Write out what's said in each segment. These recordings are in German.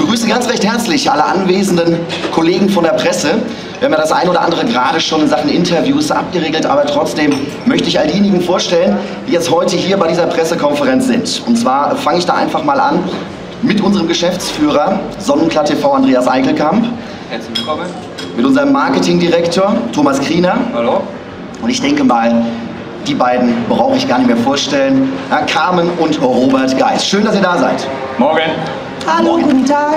begrüße ganz recht herzlich alle anwesenden Kollegen von der Presse. Wir haben ja das ein oder andere gerade schon in Sachen Interviews abgeregelt, aber trotzdem möchte ich all diejenigen vorstellen, die jetzt heute hier bei dieser Pressekonferenz sind. Und zwar fange ich da einfach mal an mit unserem Geschäftsführer Sonnenklar TV Andreas Eickelkamp. Herzlich willkommen. Mit unserem Marketingdirektor Thomas Kriener. Hallo. Und ich denke mal, die beiden brauche ich gar nicht mehr vorstellen. Carmen und Robert Geiss. Schön, dass ihr da seid. Morgen. Hallo, morgen. Guten Tag.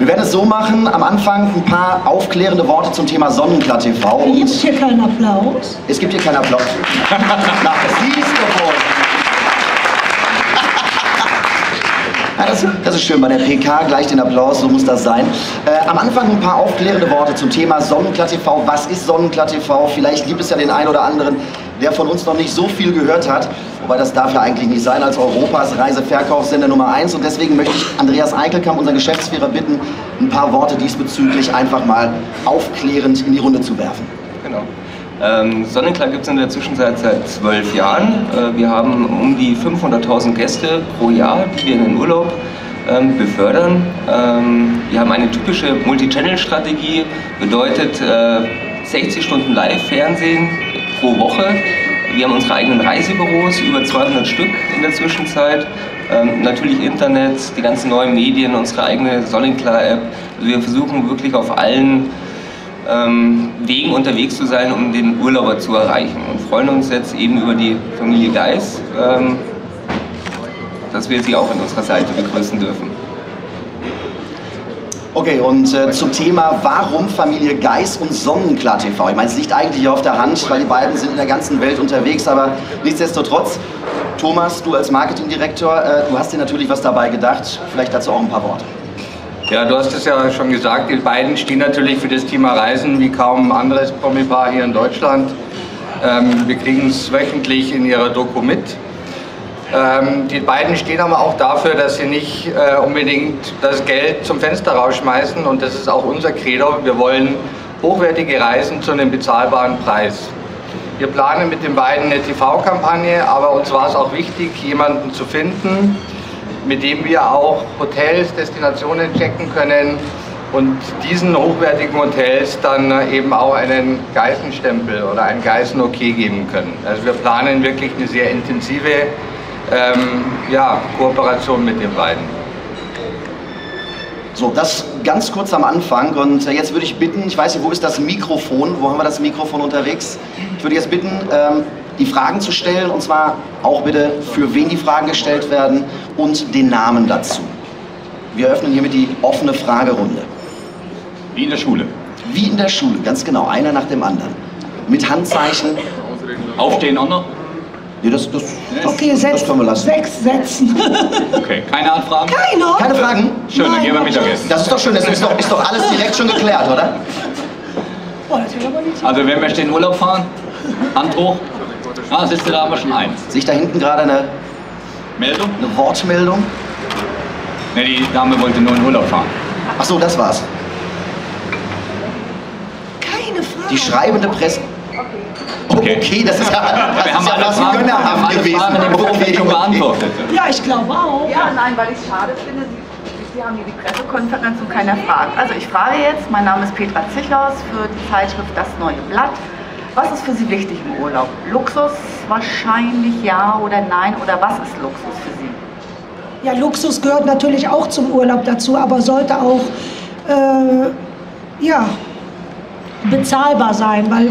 Wir werden es so machen, am Anfang ein paar aufklärende Worte zum Thema Sonnenklar TV. Und gibt es hier keinen Applaus? Es gibt hier keinen Applaus. Na, siehst du wohl. Ja, das ist schön, bei der PK gleich den Applaus, so muss das sein. Am Anfang ein paar aufklärende Worte zum Thema Sonnenklar TV. Was ist Sonnenklar TV? Vielleicht gibt es ja den einen oder anderen, der von uns noch nicht so viel gehört hat. Wobei das darf ja eigentlich nicht sein, als Europas Reiseverkaufssender Nummer 1. Und deswegen möchte ich Andreas Eickelkamp, unseren Geschäftsführer, bitten, ein paar Worte diesbezüglich einfach mal aufklärend in die Runde zu werfen. Genau. Sonnenklar gibt es in der Zwischenzeit seit 12 Jahren. Wir haben um die 500.000 Gäste pro Jahr, die wir in den Urlaub befördern. Wir haben eine typische Multi-Channel-Strategie, bedeutet 60 Stunden Live-Fernsehen pro Woche. Wir haben unsere eigenen Reisebüros, über 200 Stück in der Zwischenzeit. Natürlich Internet, die ganzen neuen Medien, unsere eigene Sonnenklar-App. Also wir versuchen wirklich auf allen Wegen unterwegs zu sein, um den Urlauber zu erreichen. Und freuen uns jetzt eben über die Familie Geiss, dass wir sie auch an unserer Seite begrüßen dürfen. Okay, und zum Thema, warum Familie Geiss und Sonnenklar TV? Ich meine, es liegt eigentlich auf der Hand, weil die beiden sind in der ganzen Welt unterwegs, aber nichtsdestotrotz, Thomas, du als Marketingdirektor, du hast dir natürlich was dabei gedacht, vielleicht dazu auch ein paar Worte. Ja, du hast es ja schon gesagt, die beiden stehen natürlich für das Thema Reisen wie kaum anderes Promi-Paar hier in Deutschland. Wir kriegen es wöchentlich in ihrer Doku mit. Die beiden stehen aber auch dafür, dass sie nicht unbedingt das Geld zum Fenster rausschmeißen, und das ist auch unser Credo. Wir wollen hochwertige Reisen zu einem bezahlbaren Preis. Wir planen mit den beiden eine TV-Kampagne, aber uns war es auch wichtig, jemanden zu finden, mit dem wir auch Hotels, Destinationen checken können und diesen hochwertigen Hotels dann eben auch einen Geißenstempel oder ein Geißen-Okay geben können. Also wir planen wirklich eine sehr intensive Kooperation mit den beiden. So, das ganz kurz am Anfang, und jetzt würde ich bitten, ich weiß nicht, wo ist das Mikrofon, wo haben wir das Mikrofon unterwegs? Ich würde jetzt bitten, die Fragen zu stellen, und zwar auch bitte, für wen die Fragen gestellt werden und den Namen dazu. Wir eröffnen hiermit die offene Fragerunde. Wie in der Schule. Wie in der Schule, ganz genau, einer nach dem anderen. Mit Handzeichen. Aufstehen auch noch? Nee, das können wir lassen. 6 Sätzen. Okay, keine Anfragen? Keine Fragen? Schön, dann gehen wir Mittagessen. Das ist doch schön, das ist doch alles direkt schon geklärt, oder? Also, wer möchte in den Urlaub fahren? Hand hoch. Ah, sitzt da, haben wir schon eins. Sehe ich da hinten gerade eine Meldung? Eine Wortmeldung? Ne, die Dame wollte nur in den Urlaub fahren. Ach so, das war's. Keine Frage. Die schreibende Presse. Okay, das ist ja was gönnerhaft gewesen. Ja, ich glaube auch. Ja, nein, weil ich es schade finde, Sie haben hier die Pressekonferenz und keiner fragt. Also ich frage jetzt, mein Name ist Petra Zichlaus für die Zeitschrift Das Neue Blatt. Was ist für Sie wichtig im Urlaub? Luxus wahrscheinlich, ja oder nein, oder was ist Luxus für Sie? Ja, Luxus gehört natürlich auch zum Urlaub dazu, aber sollte auch bezahlbar sein, weil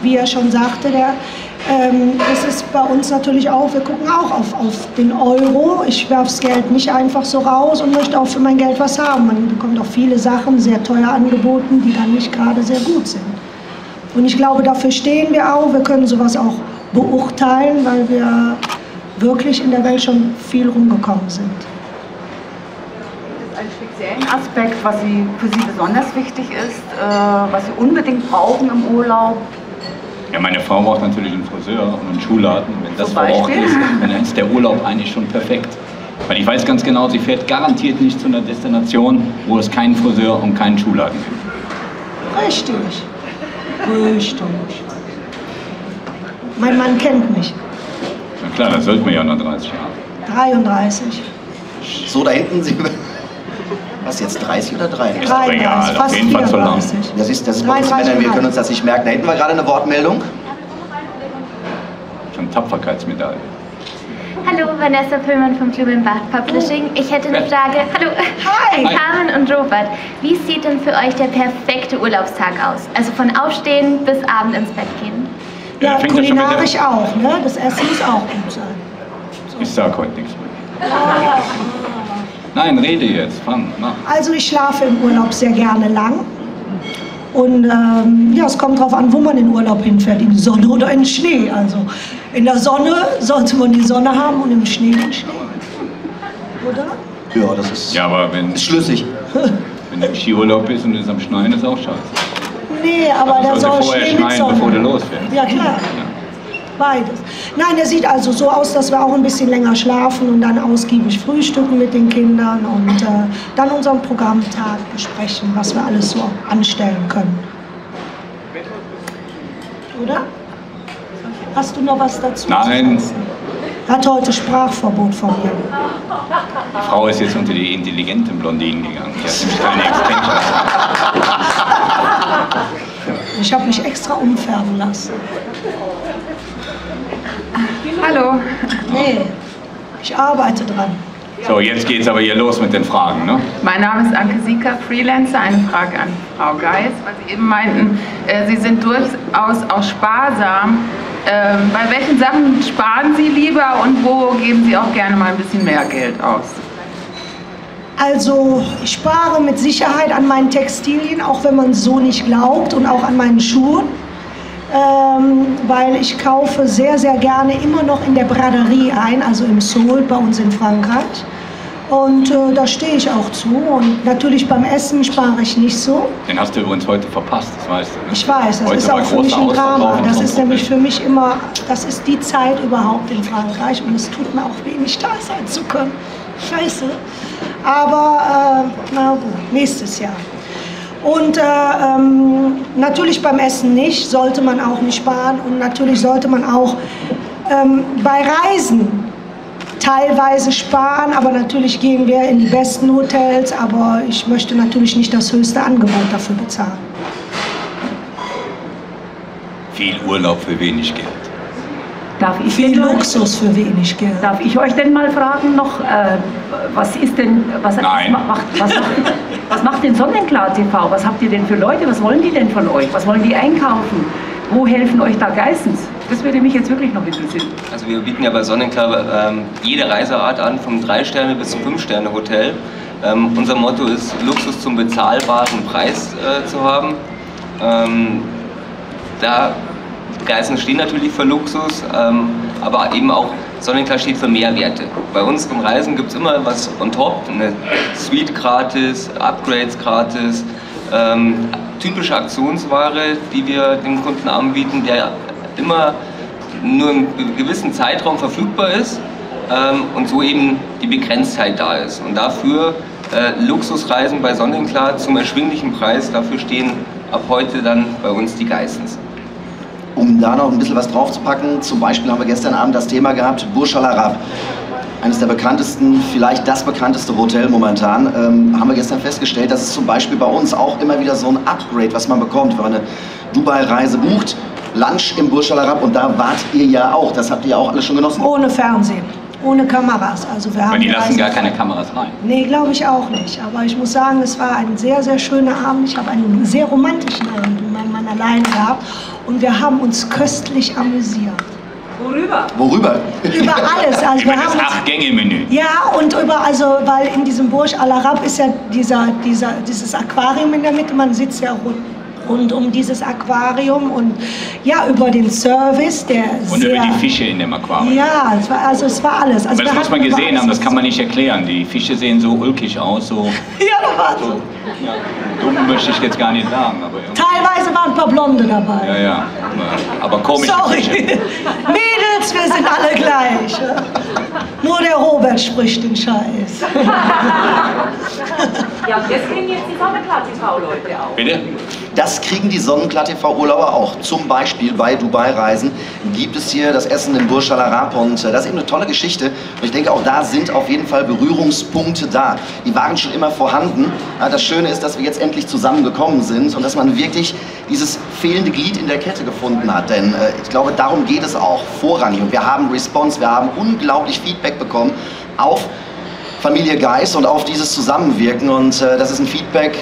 wie er schon sagte, das ist bei uns natürlich auch, wir gucken auch auf den Euro. Ich werfe das Geld nicht einfach so raus und möchte auch für mein Geld was haben. Man bekommt auch viele Sachen sehr teuer angeboten, die dann nicht gerade sehr gut sind. Und ich glaube, dafür stehen wir auch. Wir können sowas auch beurteilen, weil wir wirklich in der Welt schon viel rumgekommen sind. Gibt es einen speziellen Aspekt, was für Sie besonders wichtig ist, was Sie unbedingt brauchen im Urlaub? Ja, meine Frau braucht natürlich einen Friseur und einen Schuhladen. Wenn das verbraucht ist, dann ist der Urlaub eigentlich schon perfekt. Weil ich weiß ganz genau, sie fährt garantiert nicht zu einer Destination, wo es keinen Friseur und keinen Schuhladen gibt. Richtig. Mein Mann kennt mich. Na klar, das sollte man ja nach 30 Jahren. 33. So, da hinten sind wir. Was jetzt, 30 oder 33? Ist doch egal, auf jeden Fall zu lang. Das ist bei uns Männern, wir können uns das nicht merken. Da hinten war gerade eine Wortmeldung. Schon Tapferkeitsmedaille. Hallo, Vanessa Pöllmann vom Club in Bach Publishing. Ich hätte eine Frage. Hallo. Hi. An Carmen und Robert. Wie sieht denn für euch der perfekte Urlaubstag aus? Also von Aufstehen bis Abend ins Bett gehen. Ja, kulinarisch auch, ne? Das Essen muss auch gut sein. So. Ich sag heute nichts mehr. Ah. Nein, rede jetzt. Fang, mach. Also ich schlafe im Urlaub sehr gerne lang. Und ja, es kommt darauf an, wo man in den Urlaub hinfährt, in die Sonne oder in den Schnee. Also in der Sonne sollte man die Sonne haben und im Schnee den Schnee. Oder? Ja, das ist, ja, aber wenn, ist schlüssig. Wenn du im Skiurlaub bist und es am Schneien ist, auch scheiße. Nee, aber da soll Schnee mit Sonne. Bevor du losfährst. Ja, klar. Ja. Beides. Nein, der sieht also so aus, dass wir auch ein bisschen länger schlafen und dann ausgiebig frühstücken mit den Kindern und dann unseren Programmtag besprechen, was wir alles so anstellen können. Oder? Hast du noch was dazu? Nein. Hat heute Sprachverbot von mir. Die Frau ist jetzt unter die intelligenten Blondinen gegangen. Die hat nämlich keine Extensions. Ich habe mich extra umfärben lassen. Hallo. Nee, ich arbeite dran. So, jetzt geht's aber hier los mit den Fragen, ne? Mein Name ist Anke Sieker, Freelancer. Eine Frage an Frau Geiss, weil Sie eben meinten, Sie sind durchaus auch sparsam. Bei welchen Sachen sparen Sie lieber und wo geben Sie auch gerne mal ein bisschen mehr Geld aus? Also ich spare mit Sicherheit an meinen Textilien, auch wenn man es so nicht glaubt, und auch an meinen Schuhen. Weil ich kaufe sehr, sehr gerne immer noch in der Braderie ein, also im Sol, bei uns in Frankreich. Und da stehe ich auch zu. Und natürlich beim Essen spare ich nicht so. Den hast du übrigens heute verpasst, das weißt du, ne? Ich weiß, das heute ist auch für mich ein Drama. Das ist nämlich für mich immer, das ist die Zeit überhaupt in Frankreich. Und es tut mir auch weh, nicht da sein zu können. Scheiße. Aber, na gut, nächstes Jahr. Und natürlich beim Essen nicht, sollte man auch nicht sparen, und natürlich sollte man auch bei Reisen teilweise sparen, aber natürlich gehen wir in die besten Hotels, aber ich möchte natürlich nicht das höchste Angebot dafür bezahlen. Viel Urlaub für wenig Geld. Darf ich viel Luxus für wenig Geld. Darf ich euch denn mal fragen noch, was ist denn, was macht denn Sonnenklar TV? Was habt ihr denn für Leute? Was wollen die denn von euch? Was wollen die einkaufen? Wo helfen euch da Geissens? Das würde mich jetzt wirklich noch interessieren. Also wir bieten ja bei Sonnenklar jede Reiseart an, vom 3-Sterne- bis zum 5-Sterne-Hotel. Unser Motto ist, Luxus zum bezahlbaren Preis zu haben. Geissens stehen natürlich für Luxus, aber eben auch Sonnenklar steht für Mehrwerte. Bei unseren Reisen gibt es immer was on top, eine Suite gratis, Upgrades gratis, typische Aktionsware, die wir dem Kunden anbieten, der immer nur im gewissen Zeitraum verfügbar ist und so eben die Begrenztheit da ist. Und dafür Luxusreisen bei Sonnenklar zum erschwinglichen Preis, dafür stehen ab heute dann bei uns die Geissens. Um da noch ein bisschen was draufzupacken, zum Beispiel haben wir gestern Abend das Thema gehabt, Burj Al Arab. Eines der bekanntesten, vielleicht das bekannteste Hotel momentan, haben wir gestern festgestellt, dass es zum Beispiel bei uns auch immer wieder so ein Upgrade, was man bekommt, wenn man eine Dubai-Reise bucht, Lunch im Burj Al Arab, und da wart ihr ja auch, das habt ihr ja auch alle schon genossen. Ohne Fernsehen, ohne Kameras. Also wir haben, weil die lassen gar keine Kameras rein. Nee, glaube ich auch nicht, aber ich muss sagen, es war ein sehr, sehr schöner Abend. Ich habe einen sehr romantischen Abend mit meinem Mann allein gehabt. Und wir haben uns köstlich amüsiert. Worüber? Worüber? Über alles. Also über das 8-Gänge-Menü. Ja, und über, also, weil in diesem Burj Al Arab ist ja dieses Aquarium in der Mitte. Man sitzt ja rund um dieses Aquarium und ja, über den Service, der und sehr, über die Fische in dem Aquarium. Ja, es war, also es war alles. Also aber das muss man gesehen haben, das kann man nicht erklären. Die Fische sehen so ulkig aus, so. Ja, da war so. Ja, dumm möchte ich jetzt gar nicht sagen. Aber ja. Teilweise waren ein paar Blonde dabei. Ja, ja. Aber komisch. Sorry. Mädels, wir sind alle gleich. Nur der Robert spricht den Scheiß. Ja, deswegen jetzt die Sonnenklar TV-Leute auch. Bitte? Das kriegen die Sonnenklar TV-Urlauber auch. Zum Beispiel bei Dubai-Reisen gibt es hier das Essen im Burj Al Arab und das ist eben eine tolle Geschichte. Und ich denke, auch da sind auf jeden Fall Berührungspunkte da. Die waren schon immer vorhanden. Das Schöne ist, dass wir jetzt endlich zusammengekommen sind und dass man wirklich dieses fehlende Glied in der Kette gefunden hat. Denn ich glaube, darum geht es auch vorrangig. Und wir haben Response, wir haben unglaublich Feedback bekommen auf Familie Geiss und auf dieses Zusammenwirken. Und das ist ein Feedback,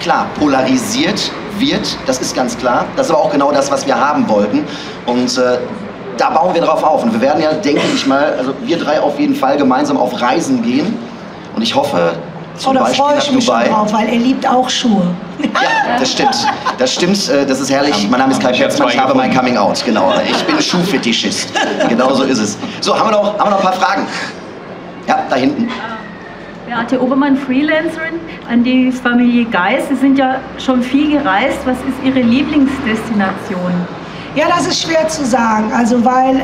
klar, polarisiert wird, das ist ganz klar. Das ist aber auch genau das, was wir haben wollten. Und da bauen wir drauf auf. Und wir werden ja, denke ich mal, also wir drei auf jeden Fall gemeinsam auf Reisen gehen. Und ich hoffe, zum Beispiel nach Dubai. Drauf, weil er liebt auch Schuhe. Ja, das stimmt. Das stimmt, das ist herrlich. Mein Name ist Kai Scherzmann, ich habe mein Coming Out. Genau, ich bin Schuhfetischist. Genau so ist es. So, haben wir noch ein paar Fragen? Ja, da hinten. Beate Obermann, Freelancerin, an die Familie Geiss. Sie sind ja schon viel gereist. Was ist Ihre Lieblingsdestination? Ja, das ist schwer zu sagen. Also, weil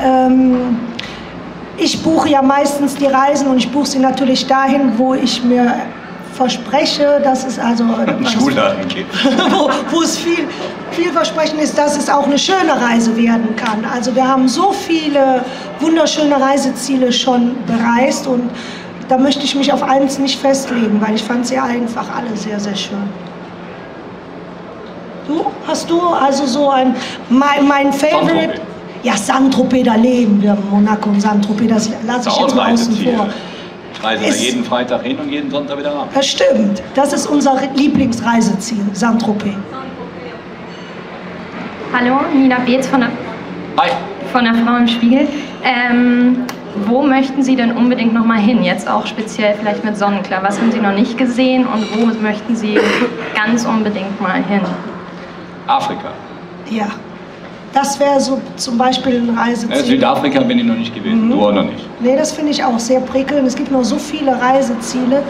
ich buche ja meistens die Reisen und ich buche sie natürlich dahin, wo ich mir verspreche, dass es also wo es viel Versprechen ist, dass es auch eine schöne Reise werden kann. Also wir haben so viele wunderschöne Reiseziele schon bereist und da möchte ich mich auf eins nicht festlegen, weil ich fand sie einfach alle sehr, sehr schön. Du? Hast du also so ein... Mein Favorite... Ja, Saint-Tropez, da leben wir. Monaco und Saint-Tropez, das lasse ich jetzt mal außen vor. Reisen wir jeden Freitag hin und jeden Sonntag wieder ab. Das stimmt. Das ist unser Lieblingsreiseziel, Saint-Tropez. Hallo, Nina Beetz von der Frau im Spiegel. Wo möchten Sie denn unbedingt nochmal hin? Jetzt auch speziell vielleicht mit Sonnenklar. Was haben Sie noch nicht gesehen und wo möchten Sie ganz unbedingt mal hin? Afrika. Ja. Das wäre so zum Beispiel ein Reiseziel. Ja, Südafrika bin ich noch nicht gewesen, du auch noch nicht. Nee, das finde ich auch sehr prickelnd. Es gibt noch so viele Reiseziele,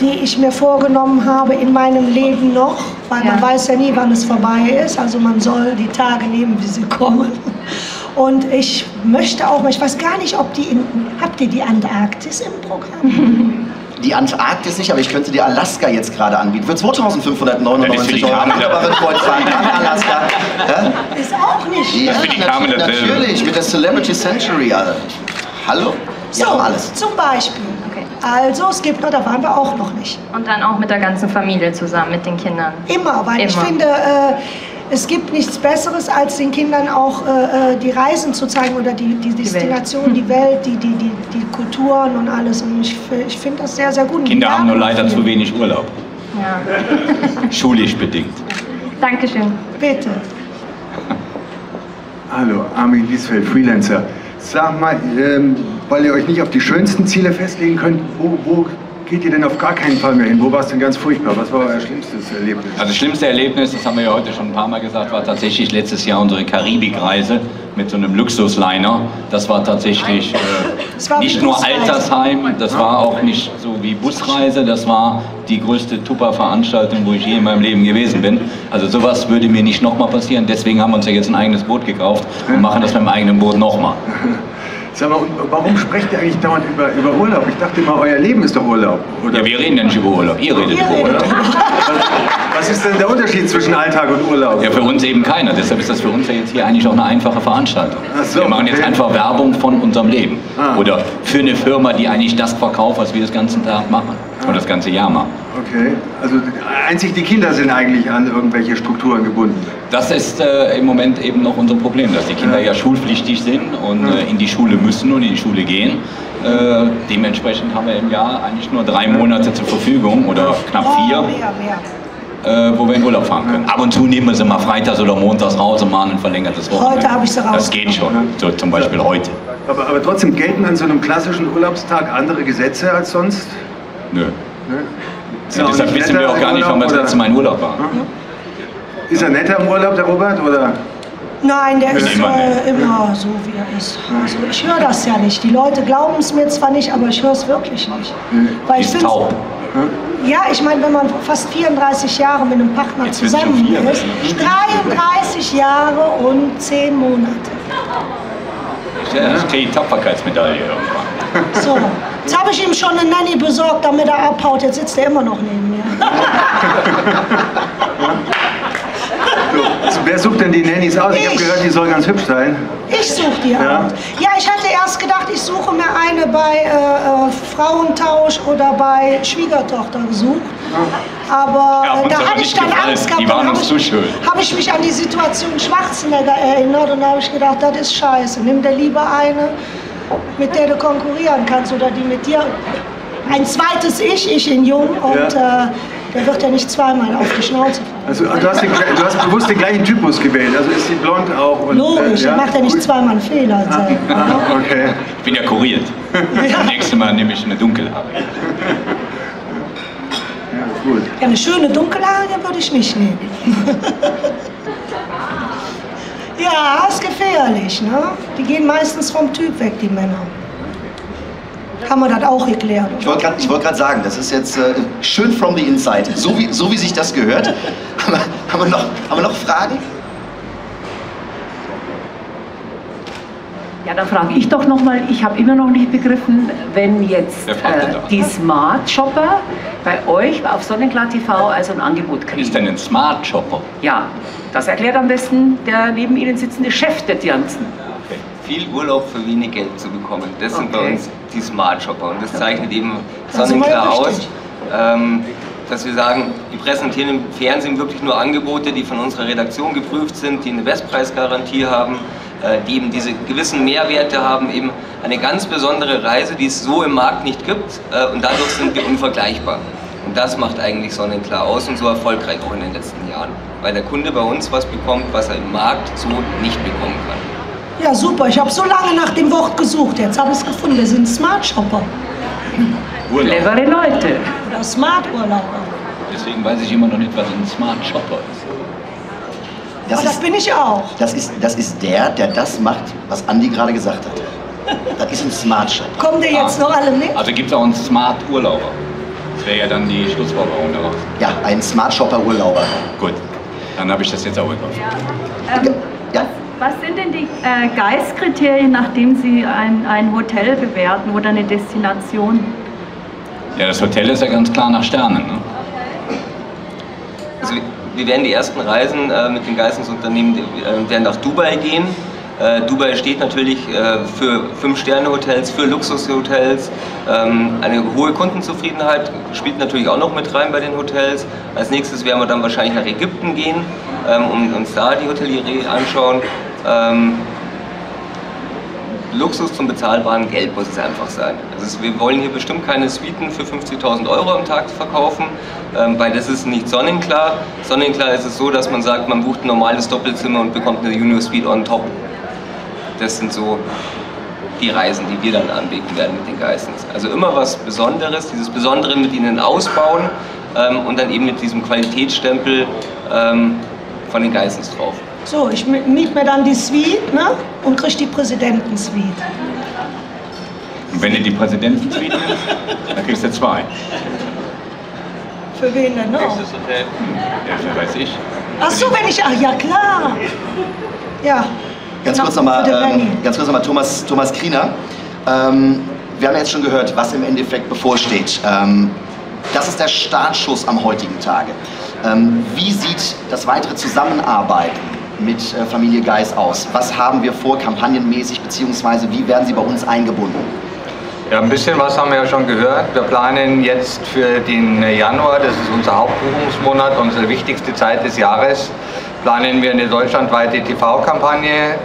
die ich mir vorgenommen habe in meinem Leben noch, weil man weiß ja nie, wann es vorbei ist. Also man soll die Tage nehmen, wie sie kommen. Und ich möchte auch mal, ich weiß gar nicht, ob habt ihr die Antarktis im Programm? Die Antarktis nicht, aber ich könnte dir Alaska jetzt gerade anbieten. Für 2.599 € wunderbare Kreuzfahrt nach Alaska. Ja? Ist auch nicht. Ja, natürlich, mit der Celebrity Century. Also. Hallo? So, ja, alles. Zum Beispiel. Okay. Also, es gibt noch, da waren wir auch noch nicht. Und dann auch mit der ganzen Familie zusammen, mit den Kindern. Immer, weil ich finde, es gibt nichts Besseres, als den Kindern auch die Reisen zu zeigen oder die Destination, die Welt, die Kulturen und alles. Und ich finde das sehr, sehr gut. Kinder haben nur leider zu wenig Urlaub. Ja. Schulisch bedingt. Dankeschön. Bitte. Hallo, Armin Diesfeld, Freelancer. Sag mal, weil ihr euch nicht auf die schönsten Ziele festlegen könnt, wo geht ihr denn auf gar keinen Fall mehr hin? Wo war es denn ganz furchtbar? Was war euer schlimmstes Erlebnis? Also das schlimmste Erlebnis, das haben wir ja heute schon ein paar Mal gesagt, war tatsächlich letztes Jahr unsere Karibikreise mit so einem Luxusliner. Das war tatsächlich nicht nur Altersheim, das war auch nicht so wie Busreise, das war die größte Tupper-Veranstaltung, wo ich je in meinem Leben gewesen bin. Also sowas würde mir nicht nochmal passieren, deswegen haben wir uns ja jetzt ein eigenes Boot gekauft und machen das mit dem eigenen Boot nochmal. Sag mal, warum sprecht ihr eigentlich dauernd über Urlaub? Ich dachte immer, euer Leben ist doch Urlaub. Oder? Ja, wir reden ja nicht über Urlaub. Ihr redet über Urlaub. Was ist denn der Unterschied zwischen Alltag und Urlaub? Ja, für uns eben keiner. Deshalb ist das für uns ja jetzt hier eigentlich auch eine einfache Veranstaltung. So, wir machen jetzt einfach Werbung von unserem Leben. Oder für eine Firma, die eigentlich das verkauft, was wir das ganze Tag machen. Oder das ganze Jahr machen. Okay. Also einzig die Kinder sind eigentlich an irgendwelche Strukturen gebunden. Das ist im Moment eben noch unser Problem, dass die Kinder ja schulpflichtig sind und in die Schule müssen und in die Schule gehen. Dementsprechend haben wir im Jahr eigentlich nur 3 Monate zur Verfügung oder knapp 4, wo wir in Urlaub fahren können. Ab und zu nehmen wir sie mal freitags oder montags raus und machen ein verlängertes Wochenende. Heute habe ich sie raus. Das geht schon, so zum Beispiel heute. Aber trotzdem gelten an so einem klassischen Urlaubstag andere Gesetze als sonst? Nö. Ja, deshalb wissen wir auch gar nicht, wann wir das letzte Mal in Urlaub waren. Ist er netter im Urlaub, der Robert, oder? Nein, der ist immer so, wie er ist. Also ich höre das ja nicht. Die Leute glauben es mir zwar nicht, aber ich höre es wirklich nicht. Weil ich finde, ja, ich meine, wenn man fast 34 Jahre mit einem Partner zusammen ist, 33 Jahre und 10 Monate. Ich kriege die Tapferkeitsmedaille irgendwann. So. Jetzt habe ich ihm schon eine Nanny besorgt, damit er abhaut. Jetzt sitzt er immer noch neben mir. So, wer sucht denn die Nannies aus? Ich habe gehört, die soll ganz hübsch sein. Ich suche die aus. Ja, ich hatte erst gedacht, ich suche mir eine bei Frauentausch oder bei Schwiegertochter gesucht. Aber ja, da hatte ich dann Angst gehabt. Die waren uns zu schön. Habe ich mich an die Situation Schwarzenegger erinnert und habe ich gedacht, das ist scheiße. Nimm dir lieber eine, mit der du konkurrieren kannst oder die mit dir. Ein zweites Ich in Jung und der wird ja nicht zweimal auf die Schnauze fallen. Also du hast bewusst den gleichen Typus gewählt, also ist die blond auch? Und, logisch, ja? Macht ja nicht zweimal einen Fehler. Okay. Ich bin ja kuriert. Das nächste Mal nehme ich eine dunkelhaarige. Ja, gut. Ja, eine schöne dunkelhaarige würde ich nicht nehmen. Ja, ist gefährlich, ne? Die gehen meistens vom Typ weg, die Männer. Haben wir das auch geklärt? Ich wollte gerade sagen, das ist jetzt schön from the inside, so wie sich das gehört. Haben wir noch Fragen? Ja, dann frage ich doch nochmal, ich habe immer noch nicht begriffen, wenn jetzt die Smart Shopper bei euch auf Sonnenklar TV also ein Angebot kriegen. Ist denn ein Smart Shopper? Ja, das erklärt am besten der neben Ihnen sitzende Chef der Jansen. Viel Urlaub für wenig Geld zu bekommen. Das sind bei uns die Smart Shopper und das zeichnet eben Sonnenklar aus, dass wir sagen, wir präsentieren im Fernsehen wirklich nur Angebote, die von unserer Redaktion geprüft sind, die eine Bestpreisgarantie haben, die eben diese gewissen Mehrwerte haben, eben eine ganz besondere Reise, die es so im Markt nicht gibt und dadurch sind wir unvergleichbar. Und das macht eigentlich Sonnenklar aus und so erfolgreich auch in den letzten Jahren, weil der Kunde bei uns was bekommt, was er im Markt so nicht bekommen kann. Ja, super. Ich habe so lange nach dem Wort gesucht. Jetzt habe ich es gefunden. Wir sind Smart-Shopper. Clevere Leute. Oder Smart-Urlauber. Deswegen weiß ich immer noch nicht, was ein Smart-Shopper ist. Das bin ich auch. Das ist der das macht, was Andi gerade gesagt hat. Das ist ein Smart-Shopper. Kommen die jetzt noch alle mit? Also gibt es auch einen Smart-Urlauber. Das wäre ja dann die Schlussfolgerung daraus. Ja, ein Smart-Shopper-Urlauber. Gut, dann habe ich das jetzt auch gekauft. Ja. Was sind denn die Geisskriterien, nachdem Sie ein Hotel bewerten oder eine Destination? Ja, das Hotel ist ja ganz klar nach Sternen. Ne? Also wir werden die ersten Reisen mit den Geissens-Unternehmen werden nach Dubai gehen. Dubai steht natürlich für 5-Sterne-Hotels, für Luxushotels. Eine hohe Kundenzufriedenheit spielt natürlich auch noch mit rein bei den Hotels. Als nächstes werden wir dann wahrscheinlich nach Ägypten gehen und uns da die Hotellerie anschauen. Luxus zum bezahlbaren Geld muss es einfach sein. Also wir wollen hier bestimmt keine Suiten für 50.000 € am Tag verkaufen, weil das ist nicht Sonnenklar. Sonnenklar ist es so, dass man sagt, man bucht ein normales Doppelzimmer und bekommt eine Junior Suite on top. Das sind so die Reisen, die wir dann anbieten werden mit den Geissens. Also immer was Besonderes, dieses Besondere mit ihnen ausbauen und dann eben mit diesem Qualitätsstempel von den Geissens drauf. So, ich miete mir dann die Suite, ne, und kriege die Präsidenten-Suite. Und wenn du die Präsidenten-Suite nimmst, dann kriegst du 2. Für wen denn noch? Nächstes Hotel. Ja, weiß ich. Ach so, wenn ich... Ach ja, klar. Ja. Ganz kurz nochmal Thomas Kriener. Wir haben ja jetzt schon gehört, was im Endeffekt bevorsteht. Das ist der Startschuss am heutigen Tage. Wie sieht das weitere Zusammenarbeiten mit Familie Geiss aus? Was haben wir vor, kampagnenmäßig, beziehungsweise wie werden Sie bei uns eingebunden? Ja, ein bisschen was haben wir ja schon gehört. Wir planen jetzt für den Januar, das ist unser Hauptbuchungsmonat, unsere wichtigste Zeit des Jahres, planen wir eine deutschlandweite TV-Kampagne,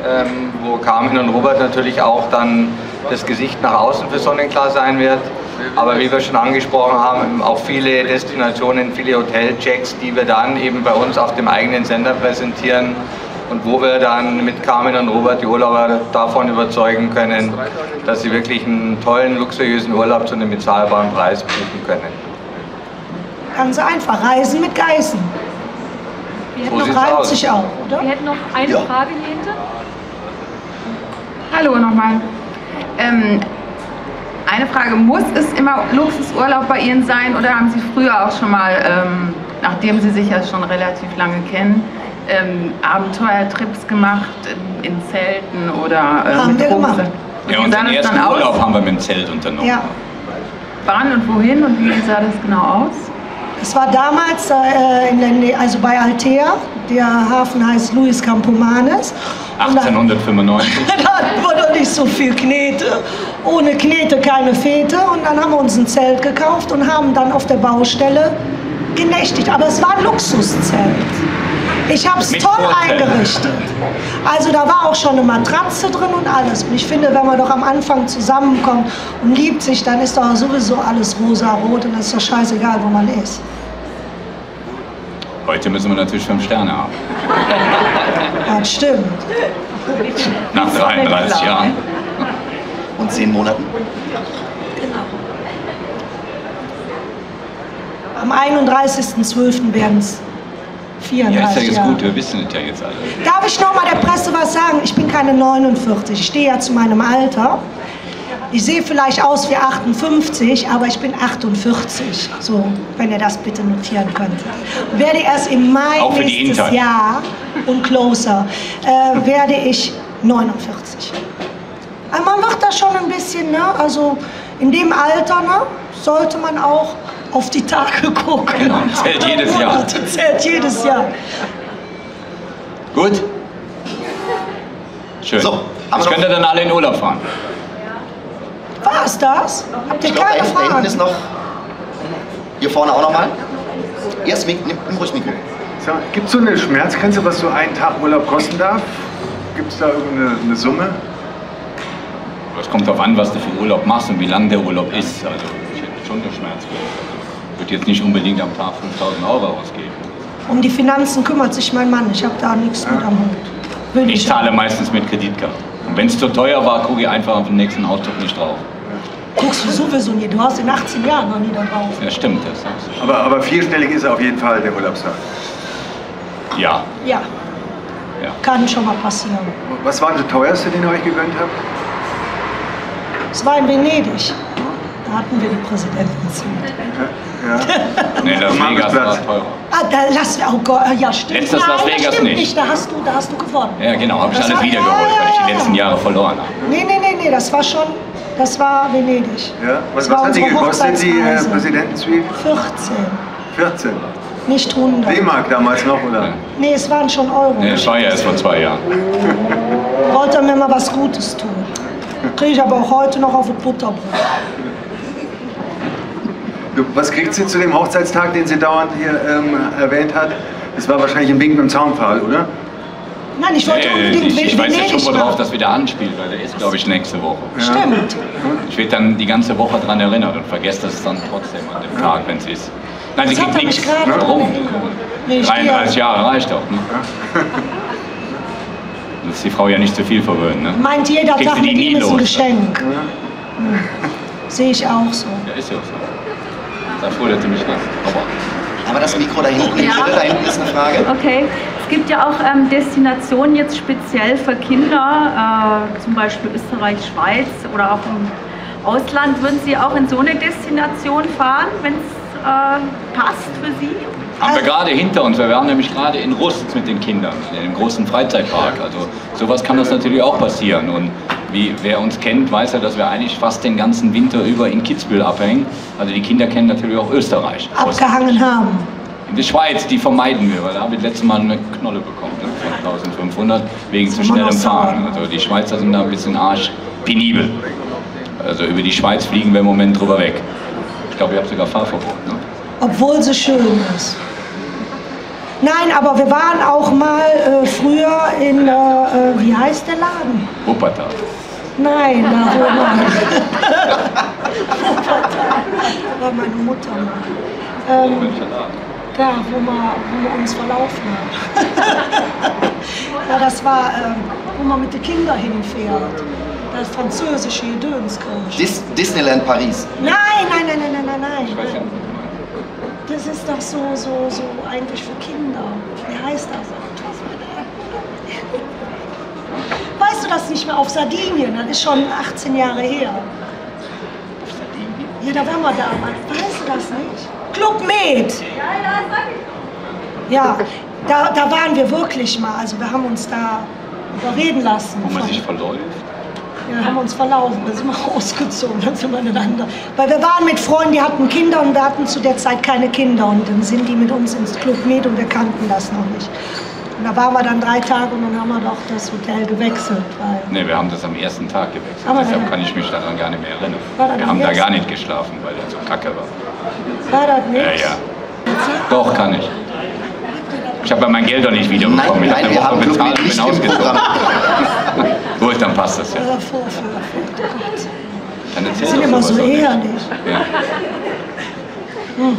wo Carmen und Robert natürlich auch dann das Gesicht nach außen für Sonnenklar sein wird. Aber wie wir schon angesprochen haben, auch viele Destinationen, viele Hotelchecks, die wir dann eben bei uns auf dem eigenen Sender präsentieren und wo wir dann mit Carmen und Robert die Urlauber davon überzeugen können, dass sie wirklich einen tollen, luxuriösen Urlaub zu einem bezahlbaren Preis buchen können. Ganz einfach, Reisen mit Geissen. Wir hätten noch Leipzig auch, oder? Wir hätten noch eine Frage hier hinten. Hallo nochmal. Eine Frage, muss es immer Luxusurlaub bei Ihnen sein oder haben Sie früher auch schon mal, nachdem Sie sich ja schon relativ lange kennen, Abenteuertrips gemacht in Zelten oder mit Drogen? Ja, unseren ersten Urlaub haben wir mit dem Zelt unternommen. Ja. Wann und wohin und wie sah das genau aus? Es war damals in der Nähe, also bei Altea, der Hafen heißt Luis Campomanes. 1895. Da hatten wir noch nicht so viel Knete. Ohne Knete keine Fete. Und dann haben wir uns ein Zelt gekauft und haben dann auf der Baustelle genächtigt. Aber es war ein Luxuszelt. Ich habe es toll eingerichtet. Also da war auch schon eine Matratze drin und alles. Und ich finde, wenn man doch am Anfang zusammenkommt und liebt sich, dann ist doch sowieso alles rosa-rot und es ist doch scheißegal, wo man ist. Heute müssen wir natürlich 5 Sterne haben. Das stimmt. Nach 33 Jahren. Und 10 Monaten. Genau. Am 31.12. werden es 34 Jahre. Ja, ist ja jetzt gut, wir wissen es ja jetzt alle. Darf ich noch mal der Presse was sagen? Ich bin keine 49, ich stehe ja zu meinem Alter. Ich sehe vielleicht aus wie 58, aber ich bin 48. So, wenn ihr das bitte notieren könnt. Werde erst im Mai nächstes Jahr und closer, werde ich 49. Aber man wird da schon ein bisschen, ne? Also in dem Alter, ne, sollte man auch auf die Tage gucken. Genau, zählt jedes Jahr. Zählt jedes Jahr. Gut. Schön. So, jetzt könnt ihr dann alle in Urlaub fahren. War es das? Habt ihr keine Fragen? Da hinten ist noch, hier vorne auch nochmal. Erst nimm ruhig Mikro. So, gibt es so eine Schmerzgrenze, was so einen Tag Urlaub kosten darf? Gibt es da irgendeine Summe? Es kommt darauf an, was du für Urlaub machst und wie lang der Urlaub ist. Also ich hätte schon eine Schmerzgrenze. Ich würde jetzt nicht unbedingt am Tag 5.000 € ausgeben. Um die Finanzen kümmert sich mein Mann. Ich habe da nichts mit am Hut. Ich zahle meistens mit Kreditkarte. Und wenn es zu teuer war, gucke ich einfach auf den nächsten Ausdruck nicht drauf. Guckst du sowieso nie. Du hast in 18 Jahren noch nie da drauf. Ja, stimmt. Das ist aber vierstellig ist auf jeden Fall der Urlaubstag. Ja. Ja. Ja. Kann schon mal passieren. Was war der teuerste, den ihr euch gegönnt habt? Es war in Venedig. Da hatten wir die Präsidentenzeit. Ja. Nee, das Vegas war teurer. Ah, da lass, oh Gott, ja stimmt. Letztes Las Vegas nicht. Da hast du gewonnen. Ja genau, habe ich das alles wiedergeholt, ja, weil ich die letzten Jahre verloren habe. Nee, das war schon, das war Venedig. Ja, was hat sie gekostet, die Präsidentensuite? 14. 14? Nicht 100. D-Mark damals noch, oder? Ja. Nee, es waren schon Euro. Nee, das war ja erst vor 2 Jahren. Wollte er mir mal was Gutes tun. Kriege ich aber auch heute noch auf ein Butterbrot. Was kriegt sie zu dem Hochzeitstag, den sie dauernd hier erwähnt hat? Das war wahrscheinlich im Winken im Zaunpfahl, oder? Nein, ich wollte unbedingt Venedig. Ich weiß ja schon, worauf das wieder anspielt, weil der ist, glaube ich, nächste Woche. Ja. Stimmt. Ich werde dann die ganze Woche daran erinnert und vergesse das dann trotzdem an dem Tag, wenn es ist. Nein, sie kriegt nichts drum. 33 Jahre reicht auch, ne? Ja. Dass die Frau ja nicht zu viel verwöhnt, ne? Meint jeder Tag mit ihm ist ein Geschenk. Ja. Hm. Sehe ich auch so. Ja, ist ja auch so. Da fordert sie mich nach. Aber das Mikro da hinten, ist eine Frage. Okay. Es gibt ja auch Destinationen jetzt speziell für Kinder, zum Beispiel Österreich, Schweiz oder auch im Ausland. Würden Sie auch in so eine Destination fahren, wenn es passt für Sie? Haben wir gerade hinter uns, weil wir waren nämlich gerade in Rust mit den Kindern, in dem großen Freizeitpark. Also sowas kann das natürlich auch passieren. Und wer uns kennt, weiß ja, dass wir eigentlich fast den ganzen Winter über in Kitzbühel abhängen. Also die Kinder kennen natürlich auch Österreich. Abgehangen haben. In der Schweiz, die vermeiden wir, weil da haben wir letztes Mal eine Knolle bekommen, ne, von 1500 wegen zu schnellem Fahren. Also die Schweizer sind da ein bisschen arschpenibel. Also über die Schweiz fliegen wir im Moment drüber weg. Ich glaube, ich habe sogar Fahrverbot. Ne? Obwohl sie schön ist. Nein, aber wir waren auch mal früher in, wie heißt der Laden? Wuppertal. Nein, da wo man. Wuppertal. Da war meine Mutter mal. Da, wo wir uns verlaufen haben. Ja, das war, wo man mit den Kindern hinfährt. Das französische Dönskirche. Disneyland Paris. Nein. Das ist doch so eigentlich für Kinder. Wie heißt das? Weißt du das nicht mehr? Auf Sardinien, das ist schon 18 Jahre her. Auf Sardinien? Ja, da waren wir damals. Weißt du das nicht? Club Med! Ja, da waren wir wirklich mal. Also wir haben uns da überreden lassen. Wo man sich verläuft? ja. Haben uns verlaufen, dann sind wir ausgezogen, dann sind wir ineinander. Weil wir waren mit Freunden, die hatten Kinder und wir hatten zu der Zeit keine Kinder. Und dann sind die mit uns ins Club Med und wir kannten das noch nicht. Und da waren wir dann 3 Tage und dann haben wir doch das Hotel gewechselt. Ne, wir haben das am ersten Tag gewechselt, deshalb kann ich mich daran gar nicht mehr erinnern. Wir haben da gar nicht geschlafen, weil der so kacke war. War das nicht? Ja, ja. Doch, kann ich. Ich habe ja mein Geld doch nicht wiederbekommen. Ich habe eine Woche bezahlt und bin ausgezogen. Gut, dann passt das ja. Wir sind immer so ehrlich. Ja. Hm.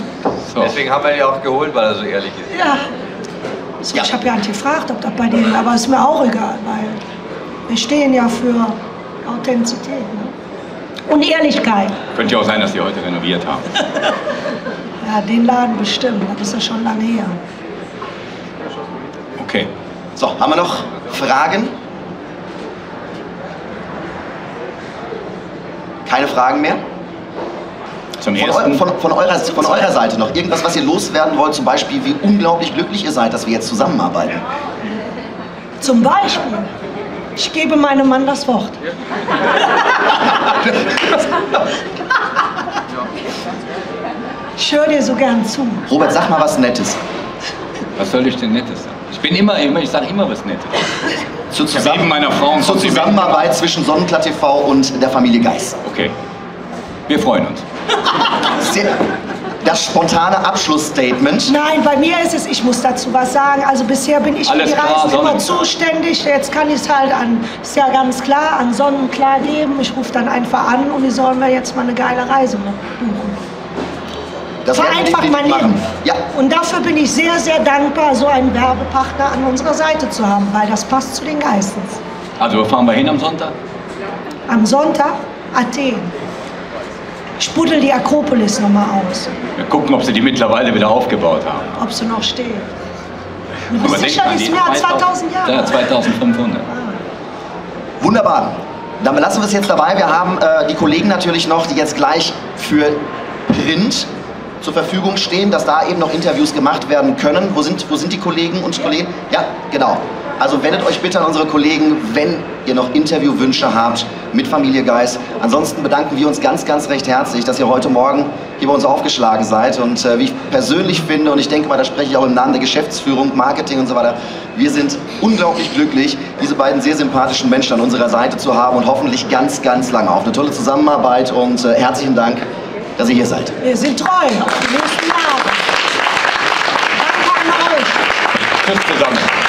So. Deswegen haben wir ihn ja auch geholt, weil er so ehrlich ist. Ja. So, ja. Ich habe ja nicht gefragt, ob das bei denen, aber ist mir auch egal, weil wir stehen ja für Authentizität, ne? Und Ehrlichkeit. Könnte ja auch sein, dass die heute renoviert haben. Ja, den Laden bestimmt, das ist ja schon lange her. Okay. So, haben wir noch Fragen? Keine Fragen mehr? Zum ersten. Von eurer Seite noch irgendwas, was ihr loswerden wollt, zum Beispiel, wie unglaublich glücklich ihr seid, dass wir jetzt zusammenarbeiten. Zum Beispiel? Ich gebe meinem Mann das Wort. Ich höre dir so gern zu. Robert, sag mal was Nettes. Was soll ich denn Nettes sagen? Ich bin immer, ich sage immer was Nettes. Zur Zusammenarbeit zwischen Sonnenklar TV und der Familie Geiss. Okay. Wir freuen uns. Das spontane Abschlussstatement. Nein, bei mir ist es, ich muss dazu was sagen. Also bisher bin ich für die Reisen immer zuständig. Jetzt kann ich es halt an, ist ja ganz klar, an Sonnenklar geben. Ich rufe dann einfach an und die sollen mir jetzt mal eine geile Reise buchen. Das vereinfacht mein Leben. Ja. Und dafür bin ich sehr, sehr dankbar, so einen Werbepartner an unserer Seite zu haben, weil das passt zu den Geissens. Also wo fahren wir hin am Sonntag? Am Sonntag? Athen. Ich buddel die Akropolis nochmal aus. Wir gucken, ob sie die mittlerweile wieder aufgebaut haben. Ob sie noch stehen. Du bist sicher, die ist mehr als 2000 Jahre. Ja, 2500. Ah. Wunderbar. Dann belassen wir es jetzt dabei. Wir haben die Kollegen natürlich noch, die jetzt gleich für Print zur Verfügung stehen, dass da eben noch Interviews gemacht werden können. Wo sind die Kollegen und Kollegen? Ja, genau. Also wendet euch bitte an unsere Kollegen, wenn ihr noch Interviewwünsche habt mit Familie Geiss. Ansonsten bedanken wir uns ganz, ganz recht herzlich, dass ihr heute Morgen hier bei uns aufgeschlagen seid. Und wie ich persönlich finde, und ich denke mal, da spreche ich auch im Namen der Geschäftsführung, Marketing und so weiter, wir sind unglaublich glücklich, diese beiden sehr sympathischen Menschen an unserer Seite zu haben und hoffentlich ganz, ganz lange auf. Eine tolle Zusammenarbeit und herzlichen Dank, dass ihr hier seid. Wir sind treu. Auf den nächsten Abend. Danke an euch. Tschüss zusammen.